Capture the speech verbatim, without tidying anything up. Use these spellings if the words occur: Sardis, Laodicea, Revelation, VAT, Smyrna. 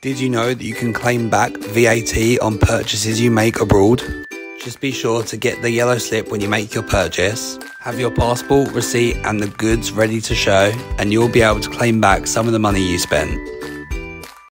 Did you know that you can claim back V A T on purchases you make abroad? Just be sure to get the yellow slip when you make your purchase. Have your passport, receipt and the goods ready to show, and you'll be able to claim back some of the money you spent.